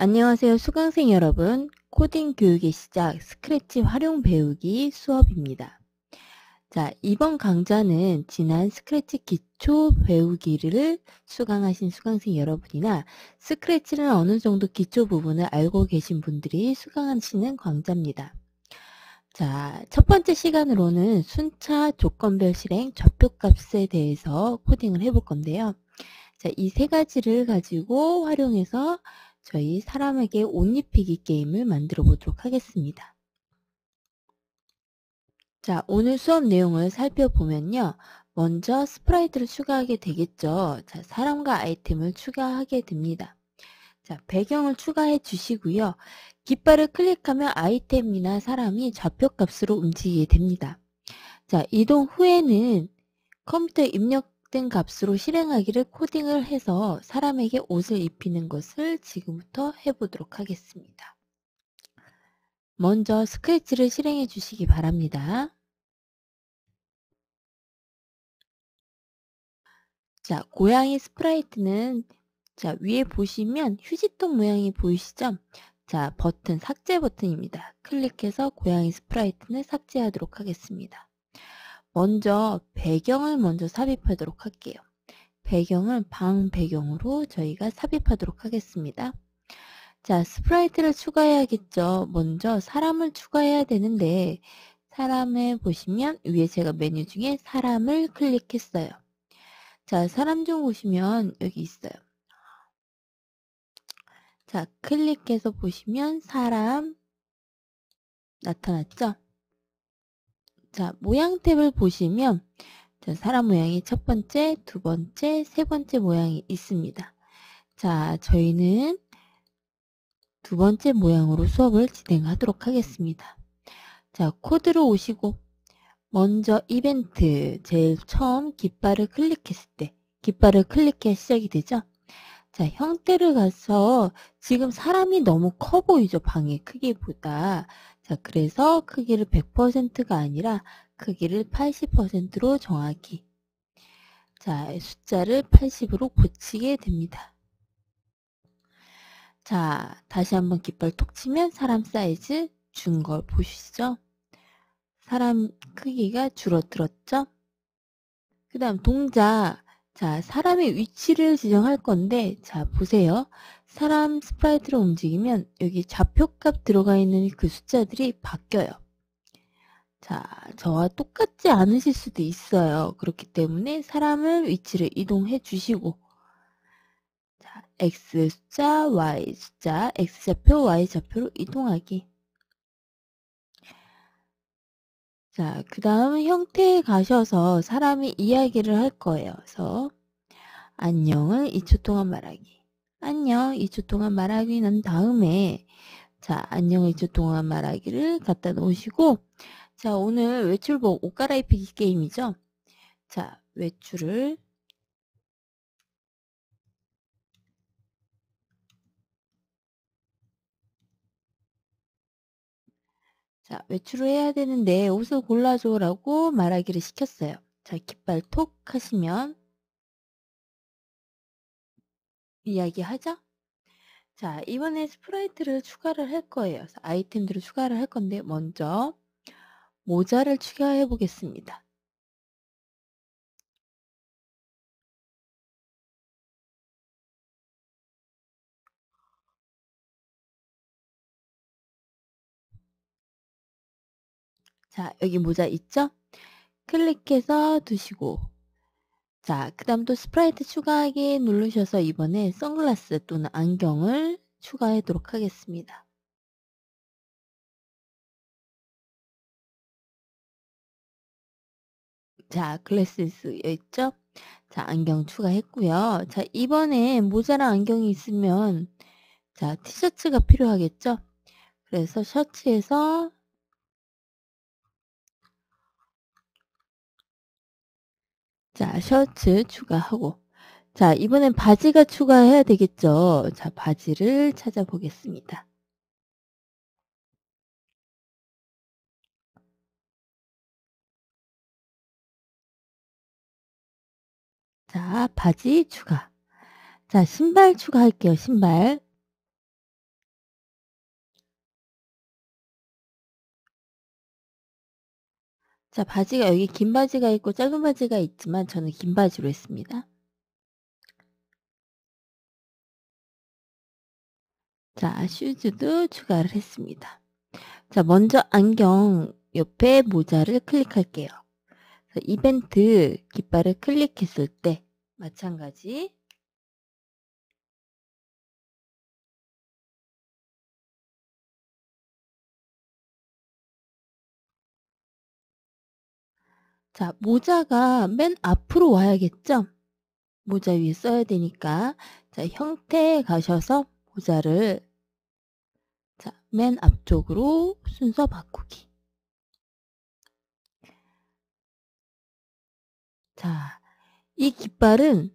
안녕하세요 수강생 여러분, 코딩 교육의 시작 스크래치 활용 배우기 수업입니다. 자, 이번 강좌는 지난 스크래치 기초 배우기를 수강하신 수강생 여러분이나 스크래치는 어느 정도 기초 부분을 알고 계신 분들이 수강하시는 강좌입니다. 자, 첫 번째 시간으로는 순차 조건별 실행 좌표값에 대해서 코딩을 해볼 건데요. 자, 이 세 가지를 가지고 활용해서 저희 사람에게 옷 입히기 게임을 만들어 보도록 하겠습니다. 자, 오늘 수업 내용을 살펴보면요. 먼저 스프라이트를 추가하게 되겠죠. 자, 사람과 아이템을 추가하게 됩니다. 자, 배경을 추가해 주시고요. 깃발을 클릭하면 아이템이나 사람이 좌표값으로 움직이게 됩니다. 자, 이동 후에는 컴퓨터에 입력 된 값으로 실행하기를 코딩을 해서 사람에게 옷을 입히는 것을 지금부터 해보도록 하겠습니다. 먼저 스크래치를 실행해 주시기 바랍니다. 자, 고양이 스프라이트는 자, 위에 보시면 휴지통 모양이 보이시죠? 자, 버튼, 삭제 버튼입니다. 클릭해서 고양이 스프라이트는 삭제하도록 하겠습니다. 먼저 배경을 삽입하도록 할게요. 배경을 방 배경으로 저희가 삽입하도록 하겠습니다. 자, 스프라이트를 추가해야겠죠. 먼저 사람을 추가해야 되는데 사람에 보시면 위에 제가 메뉴 중에 사람을 클릭했어요. 자, 사람 중 보시면 여기 있어요. 자, 클릭해서 보시면 사람 나타났죠. 자, 모양 탭을 보시면 사람 모양이 첫 번째, 두 번째, 세 번째 모양이 있습니다. 자, 저희는 두 번째 모양으로 수업을 진행하도록 하겠습니다. 자, 코드로 오시고 먼저 이벤트, 제일 처음 깃발을 클릭했을 때 깃발을 클릭해야 시작이 되죠. 자, 형태를 가서 지금 사람이 너무 커 보이죠. 방의 크기보다. 자, 그래서 크기를 100%가 아니라 크기를 80%로 정하기. 자, 숫자를 80으로 고치게 됩니다. 자, 다시 한번 깃발 톡 치면 사람 사이즈 준 걸 보시죠. 사람 크기가 줄어들었죠. 그 다음 동작. 자, 사람의 위치를 지정할 건데, 자, 보세요. 사람 스프라이트로 움직이면 여기 좌표값 들어가 있는 그 숫자들이 바뀌어요. 자, 저와 똑같지 않으실 수도 있어요. 그렇기 때문에 사람을 위치를 이동해 주시고, 자, X 숫자, Y 숫자, X 좌표, Y 좌표로 이동하기. 자, 그 다음 형태에 가셔서 사람이 이야기를 할 거예요. 그래서 안녕을 2초 동안 말하기. 안녕 2초 동안 말하기 난 다음에 자, 안녕 2초 동안 말하기를 갖다 놓으시고 자, 오늘 외출복 옷 갈아입히기 게임이죠. 자, 외출을 자, 외출을 해야 되는데 옷을 골라줘 라고 말하기를 시켰어요. 자, 깃발 톡 하시면 이야기하죠? 자, 이번에 스프라이트를 추가를 할 거예요. 아이템들을 추가를 할 건데 먼저 모자를 추가해 보겠습니다. 자, 여기 모자 있죠? 클릭해서 두시고 자, 그 다음 또 스프라이트 추가하기 누르셔서 이번에 선글라스 또는 안경을 추가하도록 하겠습니다. 자, 글래스 있죠? 자, 안경 추가했고요. 자, 이번에 모자랑 안경이 있으면 자, 티셔츠가 필요하겠죠? 그래서 셔츠에서 자, 셔츠 추가하고 자, 이번엔 바지가 추가해야 되겠죠. 자, 바지를 찾아보겠습니다. 자, 바지 추가. 자, 신발 추가할게요. 신발. 자, 바지가 여기 긴 바지가 있고 짧은 바지가 있지만 저는 긴 바지로 했습니다. 자, 슈즈도 추가를 했습니다. 자, 먼저 안경 옆에 모자를 클릭할게요. 자, 이벤트 깃발을 클릭했을 때 마찬가지 자, 모자가 맨 앞으로 와야겠죠? 모자 위에 써야 되니까 자, 형태에 가셔서 모자를 자, 맨 앞쪽으로 순서 바꾸기. 자, 이 깃발은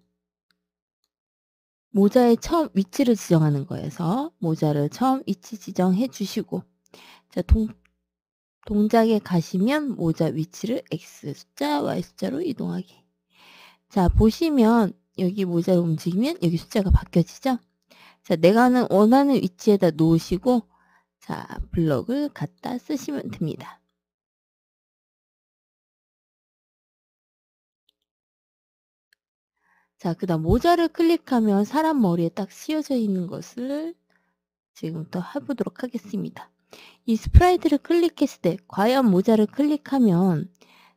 모자의 처음 위치를 지정하는 거여서 모자를 처음 위치 지정해 주시고 자, 동작에 가시면 모자 위치를 X자, Y자로 이동하기. 자, 보시면 여기 모자를 움직이면 여기 숫자가 바뀌어지죠? 자, 내가 원하는 위치에다 놓으시고 자, 블럭을 갖다 쓰시면 됩니다. 자, 그 다음 모자를 클릭하면 사람 머리에 딱 씌워져 있는 것을 지금부터 해보도록 하겠습니다. 이 스프라이트를 클릭했을 때 과연 모자를 클릭하면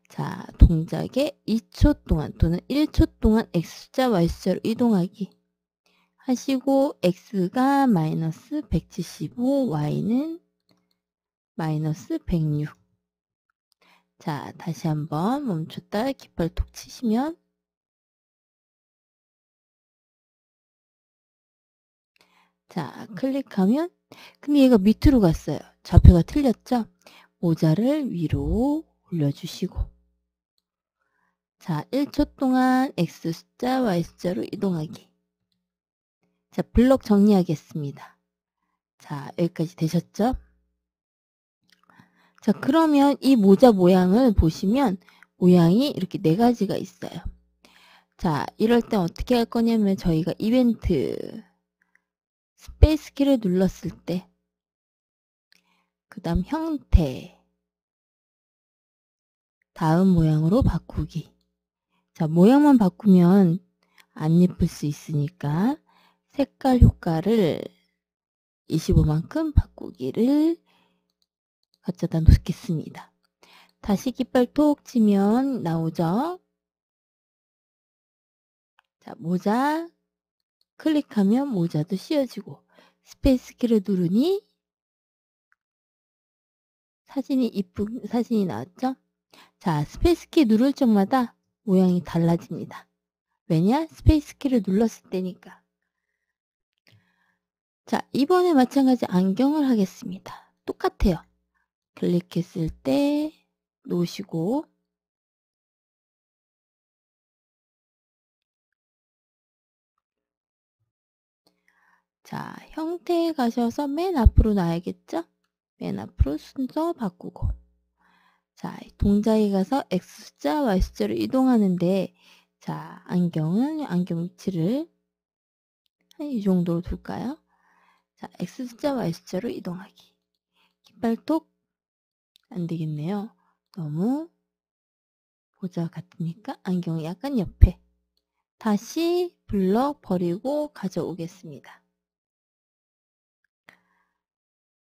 자, 동작에 2초 동안 또는 1초 동안 X자, Y자로 이동하기 하시고 X가 마이너스 175, Y는 마이너스 106. 자, 다시 한번 멈췄다 깃발 톡 치시면 자, 클릭하면 근데 얘가 밑으로 갔어요. 좌표가 틀렸죠? 모자를 위로 올려주시고 자, 1초 동안 X자, Y자로 이동하기. 자, 블록 정리하겠습니다. 자, 여기까지 되셨죠? 자, 그러면 이 모자 모양을 보시면 모양이 이렇게 네 가지가 있어요. 자, 이럴 때 어떻게 할 거냐면 저희가 이벤트 스페이스 키를 눌렀을 때 그 다음 형태 다음 모양으로 바꾸기. 자, 모양만 바꾸면 안 예쁠 수 있으니까 색깔 효과를 25만큼 바꾸기를 갖다다 놓겠습니다. 다시 깃발 톡 치면 나오죠? 자, 모자 클릭하면 모자도 씌워지고 스페이스 키를 누르니 사진이 이쁜 사진이 나왔죠? 자, 스페이스 키 누를 적마다 모양이 달라집니다. 왜냐? 스페이스 키를 눌렀을 때니까. 자, 이번에 마찬가지 안경을 하겠습니다. 똑같아요. 클릭했을 때 놓으시고 자, 형태에 가셔서 맨 앞으로 나야겠죠? 맨 앞으로 순서 바꾸고 자, 동작에 가서 X자, Y자로 이동하는데 자, 안경은 안경 위치를 한 이 정도로 둘까요? 자, X자, Y자로 이동하기. 깃발톡 안되겠네요. 너무 모자 같으니까 안경이 약간 옆에. 다시 블럭 버리고 가져오겠습니다.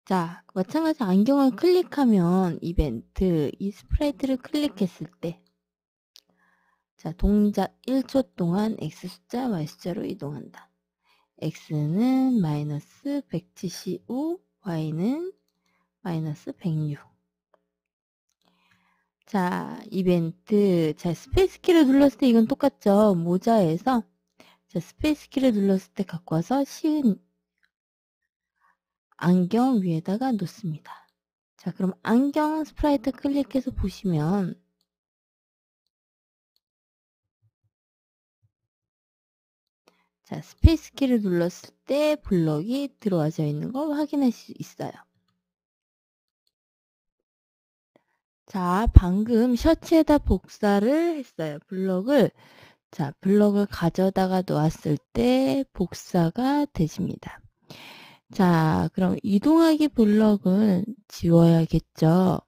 자, 마찬가지 안경을 클릭하면 이벤트, 이 스프라이트를 클릭했을 때 자, 동작 1초 동안 X자, Y자로 이동한다. X는 마이너스 175, Y는 마이너스 106. 자, 이벤트, 자, 스페이스 키를 눌렀을 때 이건 똑같죠? 모자에서 자, 스페이스 키를 눌렀을 때 갖고 와서 시은 안경 위에다가 놓습니다. 자, 그럼 안경 스프라이트 클릭해서 보시면 자, 스페이스 키를 눌렀을 때 블럭이 들어와져 있는 걸 확인할 수 있어요. 자, 방금 셔츠에다 복사를 했어요. 블럭을 자, 블럭을 가져다가 놓았을 때 복사가 되십니다. 자, 그럼 이동하기 블럭은 지워야겠죠?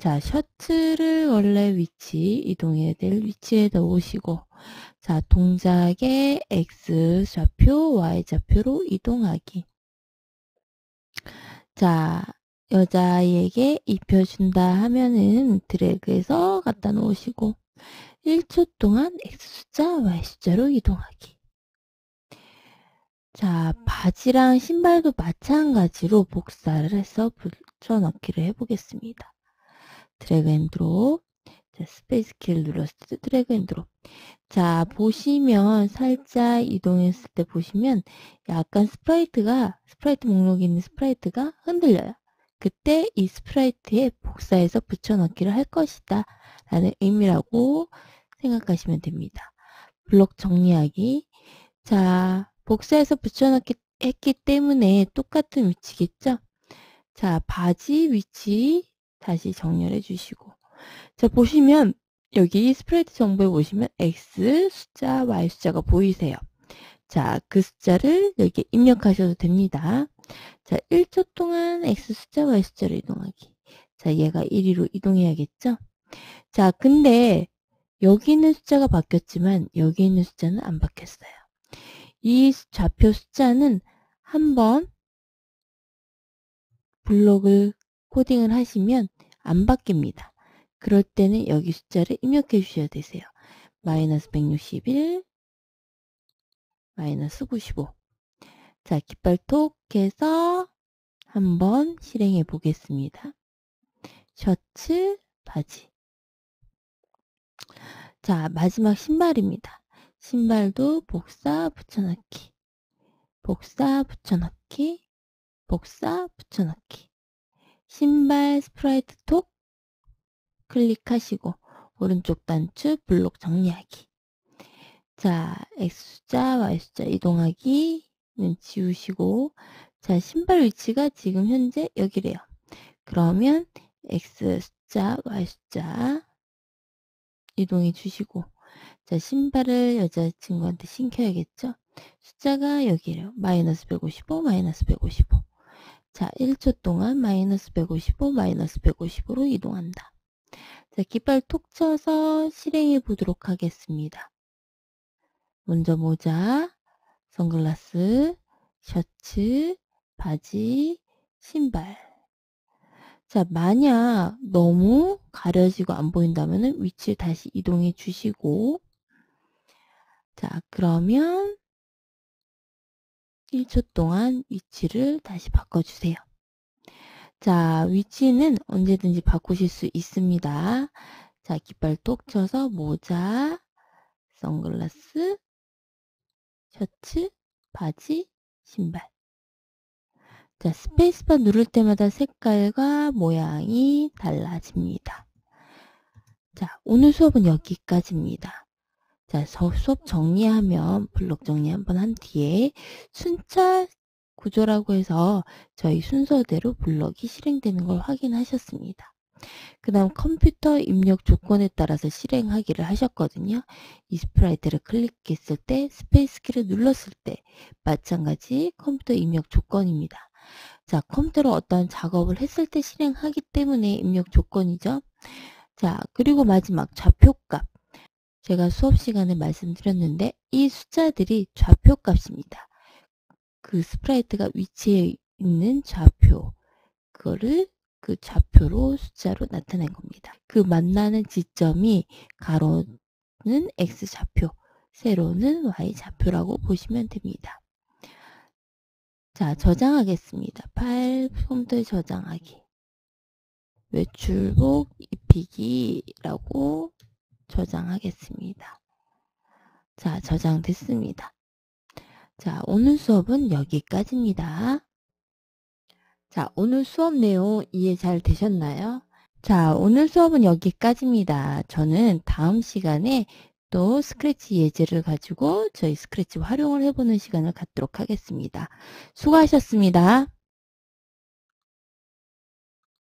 자, 셔츠를 원래 위치, 이동해야 될 위치에 넣으시고, 자, 동작의 X좌표, Y좌표로 이동하기. 자, 여자에게 입혀준다 하면은 드래그해서 갖다 놓으시고, 1초 동안 X자, Y자로 이동하기. 자, 바지랑 신발도 마찬가지로 복사를 해서 붙여넣기를 해보겠습니다. 드래그 앤 드롭. 자, 스페이스 키를 눌렀을 때 드래그 앤 드롭. 자, 보시면 살짝 이동했을 때 보시면 약간 스프라이트 목록에 있는 스프라이트가 흔들려요. 그때 이 스프라이트에 복사해서 붙여넣기를 할 것이다 라는 의미라고 생각하시면 됩니다. 블록 정리하기. 자, 복사해서 붙여넣기 했기 때문에 똑같은 위치겠죠? 자, 바지 위치 다시 정렬해 주시고, 자, 보시면 여기 스프레드 정보에 보시면 X 숫자, Y 숫자가 보이세요. 자, 그 숫자를 여기에 입력하셔도 됩니다. 자, 1초 동안 X 숫자, Y 숫자로 이동하기. 자, 얘가 1위로 이동해야겠죠? 자, 근데 여기 있는 숫자가 바뀌었지만 여기 있는 숫자는 안 바뀌었어요. 이 좌표 숫자는 한번 블록을 코딩을 하시면 안 바뀝니다. 그럴 때는 여기 숫자를 입력해 주셔야 되세요. 마이너스 161, 마이너스 95. 자, 깃발톡 해서 한번 실행해 보겠습니다. 셔츠, 바지. 자, 마지막 신발입니다. 신발도 복사, 붙여넣기. 복사, 붙여넣기. 복사, 붙여넣기. 신발 스프라이트 톡 클릭하시고 오른쪽 단추 블록 정리하기. 자, X자, Y자 이동하기는 지우시고, 자, 신발 위치가 지금 현재 여기래요. 그러면 X자, Y자 이동해 주시고, 자, 신발을 여자친구한테 신겨야겠죠. 숫자가 여기래요. 마이너스 155, 마이너스 155. 자, 1초 동안 마이너스 155, 마이너스 155로 이동한다. 자, 깃발 톡 쳐서 실행해 보도록 하겠습니다. 먼저 모자, 선글라스, 셔츠, 바지, 신발. 자, 만약 너무 가려지고 안 보인다면 위치를 다시 이동해 주시고, 자, 그러면 1초 동안 위치를 다시 바꿔주세요. 자, 위치는 언제든지 바꾸실 수 있습니다. 자, 깃발톡 쳐서 모자, 선글라스, 셔츠, 바지, 신발. 자, 스페이스바 누를 때마다 색깔과 모양이 달라집니다. 자, 오늘 수업은 여기까지입니다. 자, 수업 정리하면 블록 정리 한번 한 뒤에 순차 구조라고 해서 저희 순서대로 블록이 실행되는 걸 확인하셨습니다. 그 다음 컴퓨터 입력 조건에 따라서 실행하기를 하셨거든요. 이 스프라이트를 클릭했을 때, 스페이스키를 눌렀을 때 마찬가지 컴퓨터 입력 조건입니다. 자, 컴퓨터로 어떤 작업을 했을 때 실행하기 때문에 입력 조건이죠. 자, 그리고 마지막 좌표값. 제가 수업 시간에 말씀드렸는데 이 숫자들이 좌표 값입니다. 그 스프라이트가 위치에 있는 좌표, 그거를 그 좌표로 숫자로 나타낸 겁니다. 그 만나는 지점이 가로는 X좌표, 세로는 Y좌표라고 보시면 됩니다. 자, 저장하겠습니다. 파일, 폼들 저장하기. 외출복 입히기라고 저장하겠습니다. 자, 저장됐습니다. 자, 오늘 수업은 여기까지입니다. 자, 오늘 수업 내용 이해 잘 되셨나요? 자, 오늘 수업은 여기까지입니다. 저는 다음 시간에 또 스크래치 예제를 가지고 저희 스크래치 활용을 해보는 시간을 갖도록 하겠습니다. 수고하셨습니다.